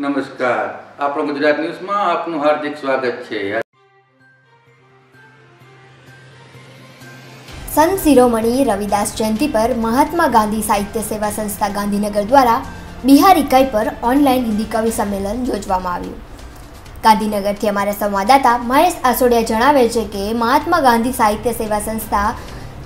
नमस्कार। आपणो गुजरात न्यूज में आपनु हार्दिक स्वागत है। संत शिरोमणि रविदास जयंती पर महात्मा गांधी साहित्य सेवा संस्था गांधीनगर द्वारा बिहार इकाई पर ऑनलाइन हिंदी कवि सम्मेलन योजवामां आव्युं। गांधीनगरथी अमारा संवाददाता महेश आसोडिया जणावे छे के महात्मा गांधी साहित्य सेवा संस्था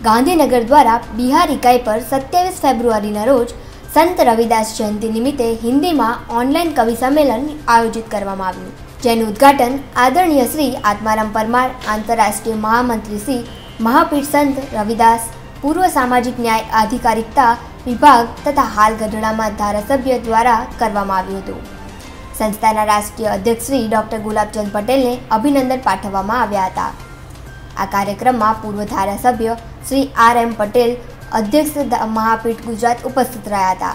गांधीनगर द्वारा बिहार इकाई पर 27 फेब्रुआरीना रोज संत रविदास जयंती निमित्ते हिंदी में ऑनलाइन कवि सम्मेलन आयोजित करवामां आव्युं, जेनुं उद्घाटन आदरणीय श्री आत्माराम परमार आंतरराष्ट्रीय महामंत्री श्री महापीठ संत रविदास, पूर्व सामाजिक न्याय आधिकारिकता विभाग तथा हाल गढ़ड़ा में धारासभ्य द्वारा करवामां आव्युं हतुं। संस्थाना राष्ट्रीय अध्यक्ष श्री डॉक्टर गुलाबचंद पटेल ने अभिनंदन पाठववामां आव्या हता। आ कार्यक्रम में पूर्व धारासभ्य श्री R M पटेल अध्यक्ष महापीठ गुजरात उपस्थित रहा था।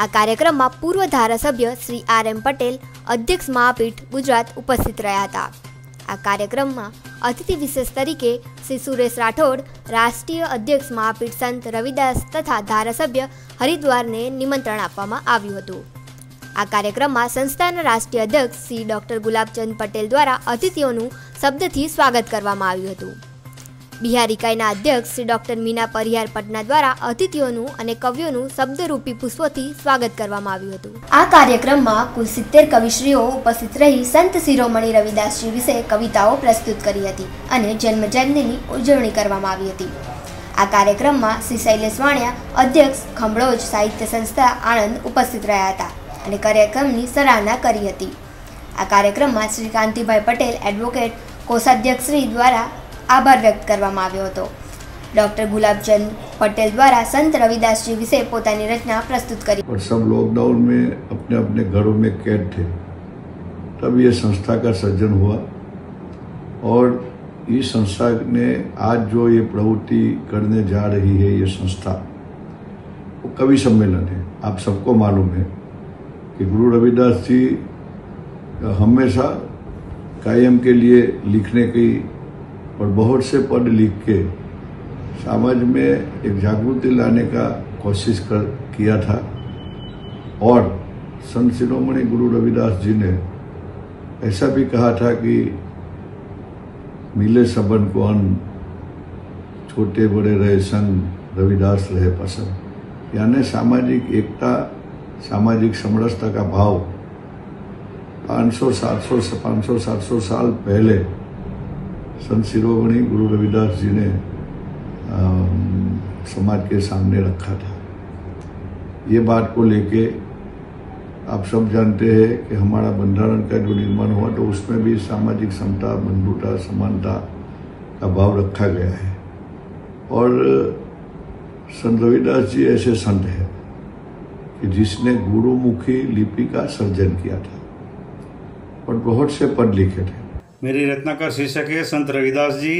आ कार्यक्रम में पूर्व धारासभ्य श्री R M पटेल अध्यक्ष महापीठ गुजरात उपस्थित रहा था। आ कार्यक्रम में अतिथि विशेष तरीके श्री सुरेश राठौड़ राष्ट्रीय अध्यक्ष महापीठ संत रविदास तथा धारासभ्य हरिद्वार ने निमंत्रण आपवामां आव्युं हतुं। आ कार्यक्रम में संस्थाना राष्ट्रीय अध्यक्ष श्री डॉक्टर गुलाबचंद पटेल द्वारा अतिथिओनुं शब्दथी स्वागत करवामां आव्युं हतुं। बिहार इकाईना अध्यक्ष श्री डॉक्टर मीना परिहार पटना द्वारा अतिथिओनुं अने कविओनुं शब्दरूपी पुष्पोथी स्वागत करवामां आव्युं हतुं। आ कार्यक्रम में कुल 70 कविश्रीओ उपस्थित रही संत शिरोमणि रविदास जी विषे कविताओं प्रस्तुत करी हती अने जन्म जयंतीनी उजवणी करवामां आवी हती। आ कार्यक्रम में श्री शैलेश वाणिया अध्यक्ष खमड़ोज साहित्य संस्था आणंद उपस्थित रहा था अने कार्यक्रमनी सराहना करी हती। आ कार्यक्रम में श्री कांतिभा पटेल एडवोकेट कोषाध्यक्ष श्री द्वारा आभार व्यक्त करवामां आव्यो हतो। डॉक्टर गुलाबचंद पटेल द्वारा संत रविदास जी विषय पोतानी रचना प्रस्तुत करी। और सब लॉकडाउन में अपने अपने घरों में कैद थे, तब ये संस्था का सृजन हुआ और इस संस्था ने आज जो ये प्रवृत्ति करने जा रही है, ये संस्था वो कवि सम्मेलन है। आप सबको मालूम है कि गुरु रविदास जी हमेशा कायम के लिए लिखने की और बहुत से पद लिख के समाज में एक जागृति लाने का कोशिश किया था और संत शिरोमणि गुरु रविदास जी ने ऐसा भी कहा था कि मिले सबन को अन्न, छोटे बड़े रहे संग, रविदास रहे पसंद। यानी सामाजिक एकता, सामाजिक समरसता का भाव 500-700 साल पहले संत शिरोमणि गुरु रविदास जी ने समाज के सामने रखा था। ये बात को लेके आप सब जानते हैं कि हमारा बंधारण का जो निर्माण हुआ तो उसमें भी सामाजिक समता, बंधुता, समानता का भाव रखा गया है। और संत रविदास जी ऐसे संत हैं कि जिसने गुरुमुखी लिपि का सर्जन किया था और बहुत से पद लिखे थे। मेरी रचना का शीर्षक है संत रविदास जी।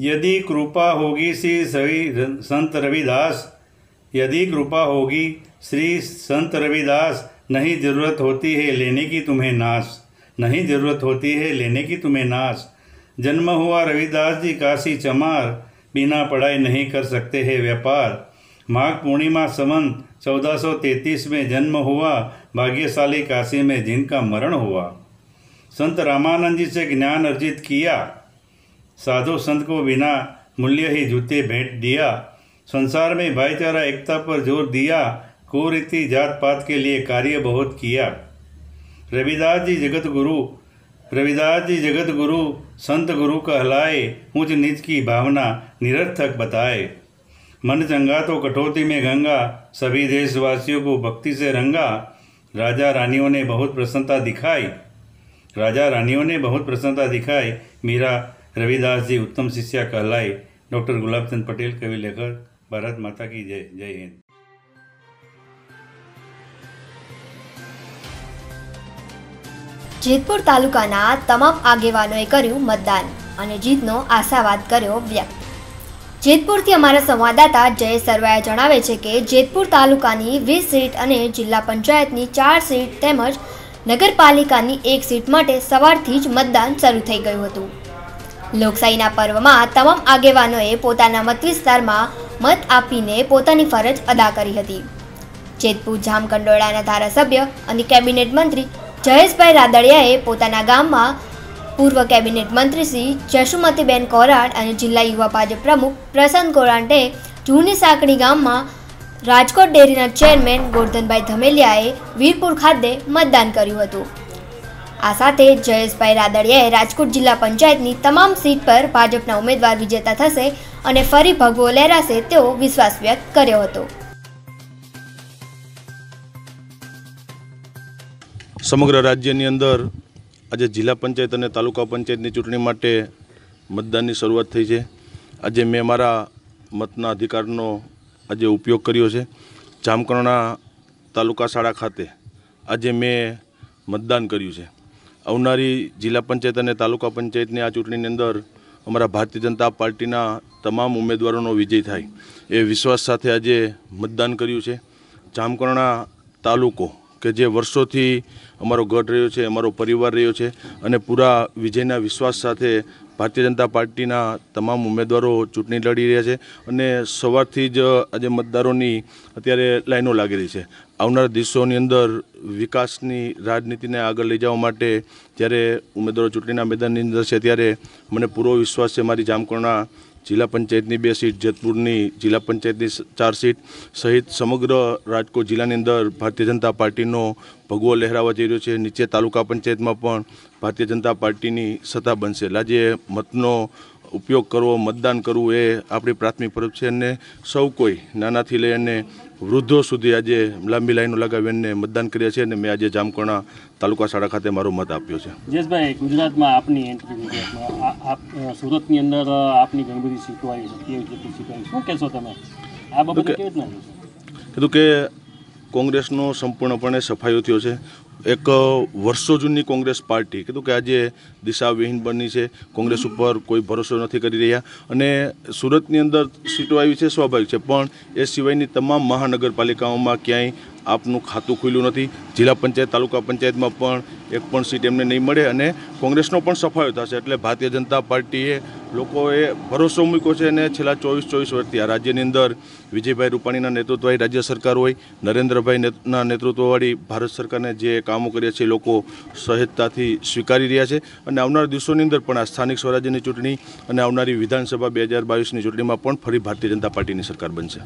यदि कृपा होगी श्री संत रविदास, यदि कृपा होगी श्री संत रविदास, नहीं ज़रूरत होती है लेने की तुम्हें नाश, नहीं ज़रूरत होती है लेने की तुम्हें नाश। जन्म हुआ रविदास जी काशी चमार, बिना पढ़ाई नहीं कर सकते हैं व्यापार। माघ पूर्णिमा समन 1433 में जन्म हुआ, भाग्यशाली काशी में जिनका मरण हुआ। संत रामानंद जी से ज्ञान अर्जित किया, साधु संत को बिना मूल्य ही जूते भेंट दिया। संसार में भाईचारा एकता पर जोर दिया, कुरीति जात पात के लिए कार्य बहुत किया। रविदास जी जगत गुरु संत गुरु कहलाए, ऊंच नीच की भावना निरर्थक बताए। मन चंगा तो कटौती में गंगा, सभी देशवासियों को भक्ति से रंगा। राजा रानियों ने बहुत प्रसन्नता दिखाई। मीरा रविदास जी उत्तम शिष्या कहलाए। डॉक्टर गुलाबचंद पटेल कवि लेखक। भारत माता की जय। जय हिंद। जेतपुर तालुकाना तमाम आगेवानोए कर्युं मतदान अने जीतनो आशावाद कर्यो व्यक्त। जेतपुरथी अमारा संवाददाता जय सरवाया जणावे छे के जेतपुर तालुकानी 20 सीट अने जिला पंचायतनी 4 सीट તેમજ नगरपालिकानी 1 सीट माटे सवारथी ज मतदान शरू थई गयुं हतुं। लोकशाहीना पर्वमां तमाम आगेवानोए पोताना मत विस्तारमां मत आपीने पोतानी फरज अदा करी हती। जेतपुर जामकंडोळाना धारासभ्य अने केबिनेट मंत्री જયેશભાઈ રાદડિયાએ પોતાના ગામમાં પૂર્વ કેબિનેટ મંત્રી શ્રી જશુમતીબેન કોરાટ અને જિલ્લા યુવા ભાજપ પ્રમુખ પ્રસન્ન કોરાટે જૂની સાંકડી ગામમાં રાજકોટ ડેરીના ચેરમેન ગોરધનભાઈ ધમેલિયાએ વીરપુર ખાતે મતદાન કર્યું હતું। આ સાથે જયેશભાઈ રાદડિયાએ રાજકોટ જિલ્લા પંચાયતની તમામ સીટ પર ભાજપના ઉમેદવાર વિજેતા થશે અને ફરી ભગવો લહેરાશે તેવો વિશ્વાસ વ્યક્ત કર્યો હતો। समग्र राज्यनी अंदर आज जिला पंचायत और तालुका पंचायत चूंटणी माटे मतदान शुरुआत थी है। आज मैं मारा मतना अधिकार आज उपयोग कर्यो छे। जामकरणा तालुका शाळा खाते आज मैं मतदान कर्यु छे। आवनारी जिला पंचायत और तालुका पंचायत ने आ चूंटणी अंदर अमरा भारतीय जनता पार्टीना तमाम उम्मीदवारों विजय थाय ए विश्वास साथ आज मतदान कर्यु छे। जामकरणा तालुको के जे वर्षोथी अमारो गढ़ रह्यो छे, अमारो परिवार रह्यो छे अने पूरा विजयना विश्वास साथे भारतीय जनता पार्टीना तमाम उम्मेदवारो चूंटणी लड़ी रह्या छे अने सवारथी ज आज मतदारोनी अत्यारे लाइनो लागेली छे। आवनारा दिवसोनी अंदर विकासनी राजनीतिने आगळ लई जवा माटे त्यारे उम्मेदवारो चूंटणीना मैदाननी अंदर छे त्यारे मने पूरो विश्वास छे। मारी जामकरणा जिला पंचायतनी 2 सीट, जेतपुरनी जिला पंचायतनी 4 सीट सहित समग्र राजकोट जिल्लानी अंदर भारतीय जनता पार्टीनो भगवो लहरावा जई रह्यो छे। नीचे तालुका पंचायतमां पण भारतीय जनता पार्टीनी सत्ता बनशे। लाजे मतनो उपयोग करवो, मतदान करवुं ए आपणी प्राथमिक फरज छे अने सौ कोई नानाथी लई अने वृद्धो सुधी आज लांबी लाइनो लगावीने मतदान कर्या छे अने मैं आज जामकरणा तालुका शाळा खाते मारो मत आप्यो छे। जयेशभाई, गुजरात में आपनी एंट्री थी, आप सूरत अंदर आपनी घणी बधी सीटों आई छे, शुं कहेशो तमे आ बाबते केवी रीतना कीधुं के कोंग्रेसनो संपूर्णपणे सफायो थयो छे। एक वर्षो जूनी कांग्रेस पार्टी कीधुं के आज दिशाविहीन बनी है। कांग्रेस पर कोई भरोसा नहीं करी रहा अने सूरतनी अंदर सीटों आई है स्वाभाविक है, पण ए सिवायनी तमाम महानगरपालिकाओं में क्यांय आपनु खातु खुल्युं नथी। जिला पंचायत तालुका पंचायत में पण एक पण सीट एमने नहीं मळे अने कांग्रेसनो पण सफायो थशे। एटले भारतीय जनता पार्टीए लोकोए भरोसो मूक्यो छे अने छेल्ला 24 वर्षथी आ राज्यनी अंदर विजय भाई रूपाणीना नेतृत्ववाळी राज्य सरकार होय, नरेन्द्रभाईना नेतृत्ववाळी भारत सरकारने जे कामो कर्या छे लोको सहजताथी स्वीकारी रह्या छे अने आवनारा दिवसोनी अंदर पण आ स्थानिक स्वराज्यनी चूंटणी अने आवनारी विधानसभा 2022 नी चूंटणीमां पण फरी भारतीय जनता पार्टीनी सरकार बनशे।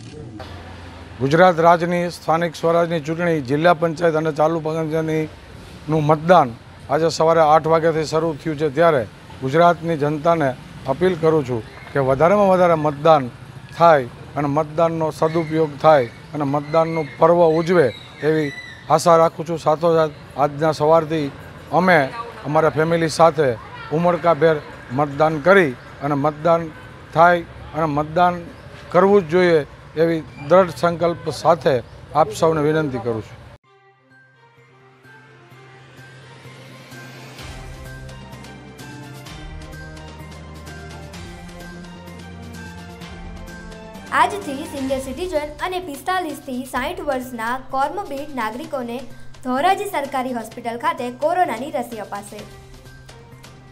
गुजरात राज्य स्थानिक स्वराज चूंटणी जिला पंचायत और तालुका पंचायत मतदान आज सवार 8 वाग्याथी शुरू थयुं छे, त्यारे गुजरात की जनता ने अपील करूँ छूँ कि वधारे में वधारे मतदान थाय, मतदानों सदुपयोग थाय, मतदान पर्व उजवे एवी आशा राखूँ छूँ। साथोसाथ आजना सवारथी अमे अमारा फेमिली साथे उमळकाभेर मतदान करी अने मतदान थाय अने मतदान करवुं ज जोईए एवी दृढ़ संकल्प साथे आप सबने विनंती करूं छूं। आज थी सीनियर सीटीजन अने 45 થી 60 वर्षना कोर्मबीड नागरिकोने धोराजी सरकारी होस्पिटल खाते कोरोनानी रसी अपाशे।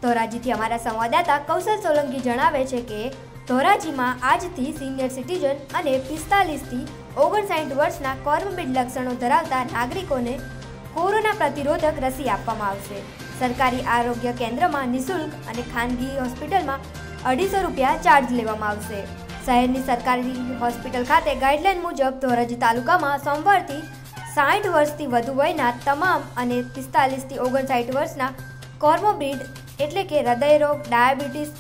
धोराजीथी अमारा संवाददाता कौशल सोलंकी जणावे छे के धोराजी में आज थी सीनियर सीटीजन अने 45 થી 59 वर्षना कोर्मबीड लक्षणों धरावता नागरिकों ने कोरोना प्रतिरोधक रसी आपवामां आवशे। सरकारी आरोग्य केन्द्र में निःशुल्क और खानगी होस्पिटल में 250 રૂપિયા चार्ज लेवामां आवशे। शहेरनी सरकारी होस्पिटल खाते गाइडलाइन मुजब धोराजी तालुका में सोमवारथी 60 वर्षथी वधु वयना तमाम अने 45 થી 59 वर्षना कोर्मोबिड एटले के हृदय रोग, diabetes,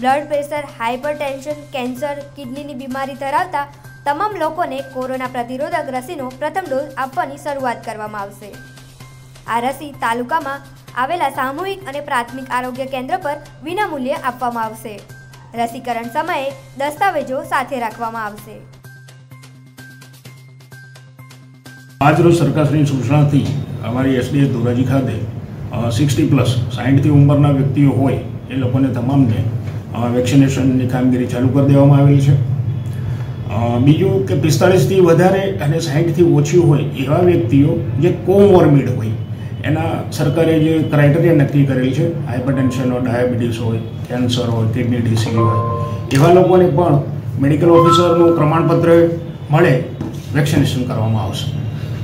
blood pressure, hypertension, cancer, kidney बीमारी धरावता तमाम लोगों ने कोरोना प्रतिरोधक रसीनो प्रथम डोज आपवानी शुरुआत करवामां आवशे। आ रसी तालुका में आवेला सामूहिक और प्राथमिक आरोग्य केन्द्र पर विनामूल्ये आपवामां आवशे। रसीकरण समये दस्तावेजों साथे राखवामां आवशे। आज रोज सरकारनी सूचनाथी अमारी एसडीएस धोराजी खाते 60+ 60 उंमरना व्यक्तिओ होय ए लोकोने तमामने वेक्सिनेशन कामगीरी चालू कर देवामां आवेल छे। बीजू के 45 થી वधारे अने 60 થી ओछी होय एवा व्यक्तिओ जे कोमोर्बिड होय एना सरकारे जे क्राइटेरिया नक्की करेल छे, हाइपरटेंशन हो, डायाबिटीस होय, कैंसर होय, किडनी डिसीज होय एवा लोकोने पण मेडिकल ऑफिसरनुं प्रमाणपत्र मळे वेक्सिनेशन करवामां आवशे।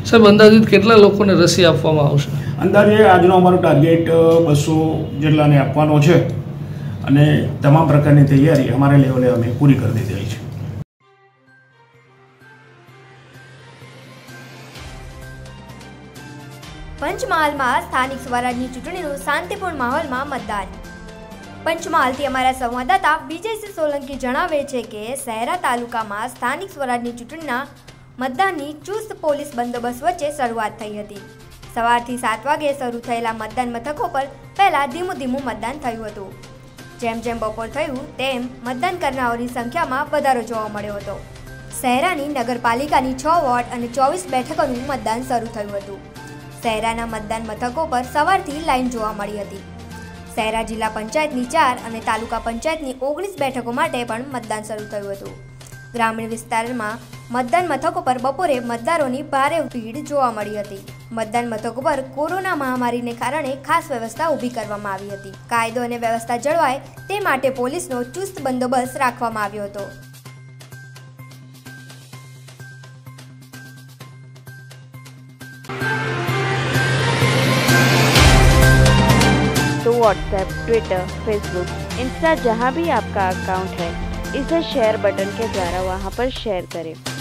સાહેબ અંદાજિત કેટલા લોકોને રસી આપવામાં આવશે? અંદાજે આજનો અમારો ટાર્ગેટ 200 જેટલાને આપવાનો છે અને તમામ પ્રકારની તૈયારી અમારે લેવલે અમે પૂરી કરી દીધી છે। પંચમહાલમાં સ્થાનિક સ્વરાજની ચૂંટણીનું શાંતિપૂર્ણ માહોલમાં મતદાન। પંચમહાલથી અમારા સંવાદદાતા વિજય સોલંકી જણાવે છે કે શહેરા તાલુકામાં સ્થાનિક સ્વરાજની ચૂંટણીના મતદાનની ચુસ્ત પોલીસ બંદોબસ્ત વચ્ચે શરૂઆત થઈ હતી। સવારથી 7 વાગે શરૂ થયેલા મતદાન મથકો પર પહેલાં ધીમું મતદાન થયું હતું। જેમ બપોર થયું તેમ મતદાન કરનારાઓની સંખ્યામાં વધારો જોવા મળ્યો હતો। શહેરાની નગરપાલિકાની 6 વોર્ડ અને 24 બેઠકોનું મતદાન શરૂ થયું હતું। શહેરાના મતદાન મથકો પર સવારથી લાઇન જોવા મળી હતી। શહેરા જિલ્લા પંચાયતની 4 અને તાલુકા પંચાયતની 19 બેઠકો માટે પણ મતદાન શરૂ થયું હતું। ગ્રામીણ વિસ્તારમાં મતદાન મથકો પર બપોરે મતદારોની ભારે ભીડ જોવા મળી હતી। મતદાન મથકો પર કોરોના મહામારીને કારણે ખાસ વ્યવસ્થા ઊભી કરવામાં આવી હતી। કાયદો અને વ્યવસ્થા જળવાય તે માટે પોલીસનો ચુસ્ત બંદોબસ્ત રાખવામાં આવ્યો હતો। व्हाट्सएप, ट्विटर, फेसबुक, इंस्टा जहां भी आपका अकाउंट है इसे शेयर बटन के द्वारा वहां पर शेयर करें।